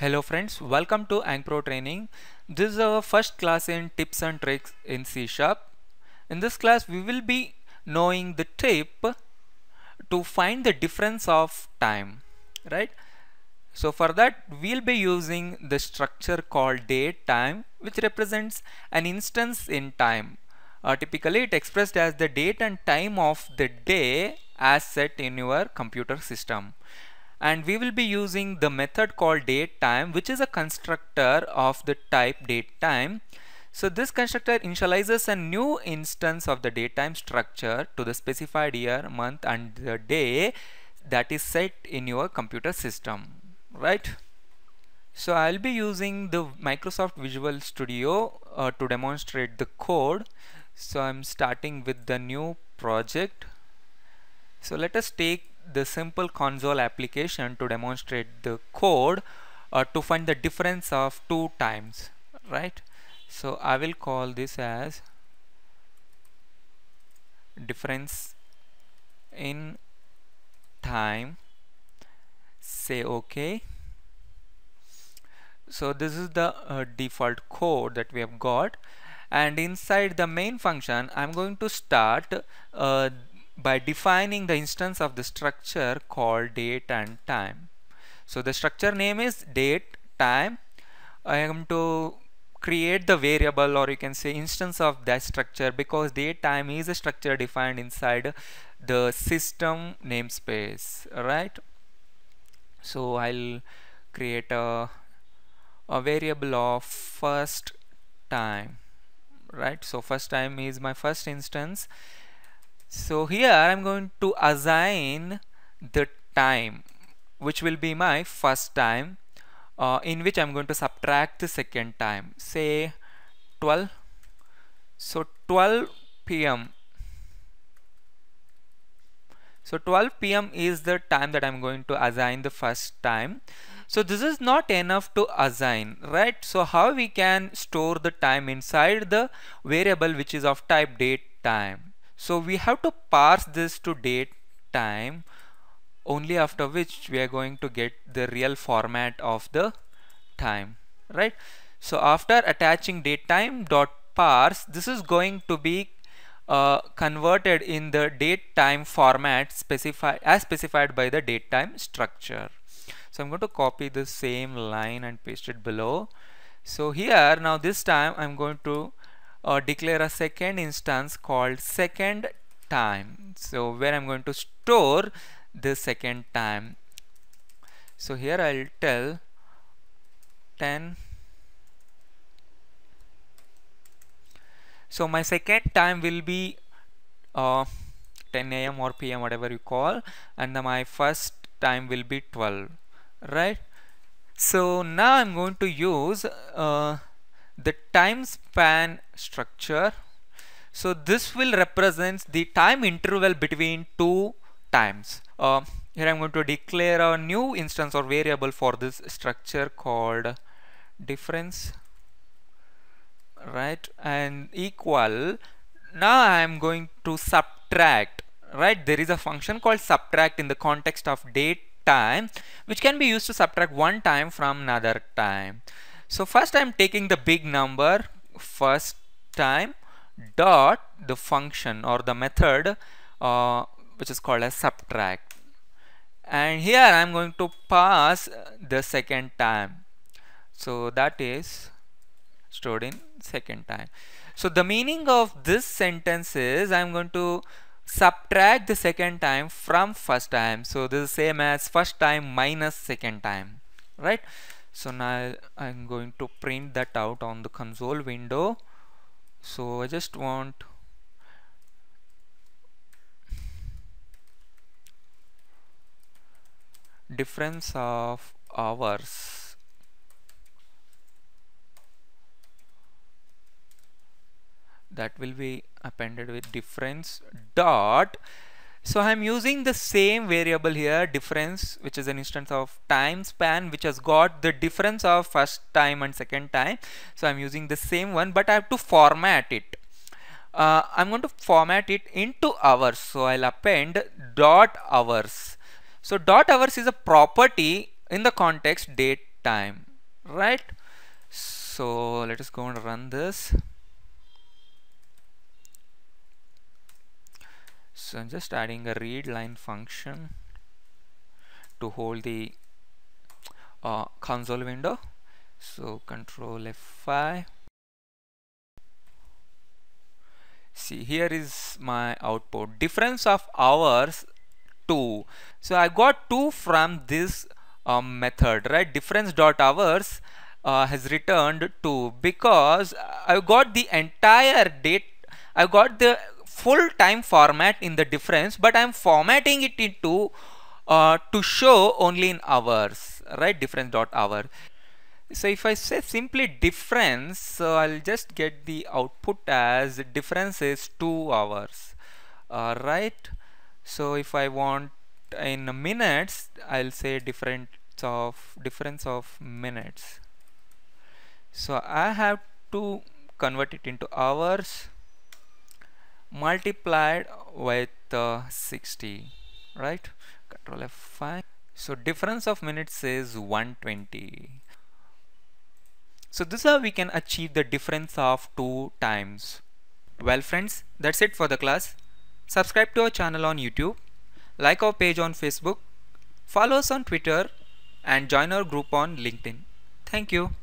Hello friends, welcome to AngPro training. This is our first class in tips and tricks in C#. In this class we will be knowing the tip to find the difference of time, right? So for that we'll be using the structure called DateTime, which represents an instance in time. Typically it expressed as the date and time of the day as set in your computer system. And we will be using the method called DateTime, which is a constructor of the type DateTime. So this constructor initializes a new instance of the DateTime structure to the specified year, month and the day that is set in your computer system, right? So I'll be using the Microsoft Visual Studio to demonstrate the code. So I'm starting with the new project. So let us take the simple console application to demonstrate the code to find the difference of two times, right? So I will call this as difference in time. Say OK. So this is the default code that we have got, and inside the main function I'm going to start by defining the instance of the structure called date and time. So the structure name is date time. I am to create the variable, or you can say instance of that structure, because date time is a structure defined inside the system namespace, right? So I'll create a variable of first time, right? So first time is my first instance. So here I'm going to assign the time, which will be my first time, in which I'm going to subtract the second time, say 12. So 12 PM. So 12 PM is the time that I'm going to assign the first time. So this is not enough to assign, right? So how we can store the time inside the variable which is of type date time? So we have to parse this to date time, only after which we are going to get the real format of the time, right? So after attaching datetime.parse, this is going to be converted in the datetime format as specified by the datetime structure. So I'm going to copy the same line and paste it below. So here now this time I'm going to declare a second instance called second time, so where I'm going to store the second time. So here I'll tell 10. So my second time will be 10 AM or PM, whatever you call, and then my first time will be 12, right? So now I'm going to use the time span structure. So this will represent the time interval between two times. Here I'm going to declare a new instance or variable for this structure called difference, right, and equal. Now I'm going to subtract, right? There is a function called subtract in the context of date time, which can be used to subtract one time from another time. So first I'm taking the big number first time dot the function or the method which is called as subtract, and here I'm going to pass the second time, so that is stored in second time. So the meaning of this sentence is I'm going to subtract the second time from first time, so this is same as first time minus second time, right? So now I'm going to print that out on the console window. So I just want difference of hours. That will be appended with difference dot. So I'm using the same variable here, difference, which is an instance of time span, which has got the difference of first time and second time. So I'm using the same one, but I have to format it. I'm going to format it into hours. So I'll append dot hours. So dot hours is a property in the context date time. right? So let us go and run this. So I'm just adding a read line function to hold the console window. So Control F5. See, here is my output. Difference of hours 2. So I got 2 from this method, right? Difference dot hours has returned 2 because I got the entire date. I got the full time format in the difference, but I'm formatting it into to show only in hours, right? Difference dot hour. So if I say simply difference, so I'll just get the output as difference is 2 hours, right? So if I want in minutes, I'll say difference of minutes. So I have to convert it into hours multiplied with 60, right? Control F5. So difference of minutes is 120. So this is how we can achieve the difference of 2 times. Well friends, that's it for the class. Subscribe to our channel on YouTube, like our page on Facebook, follow us on Twitter, and join our group on LinkedIn. Thank you.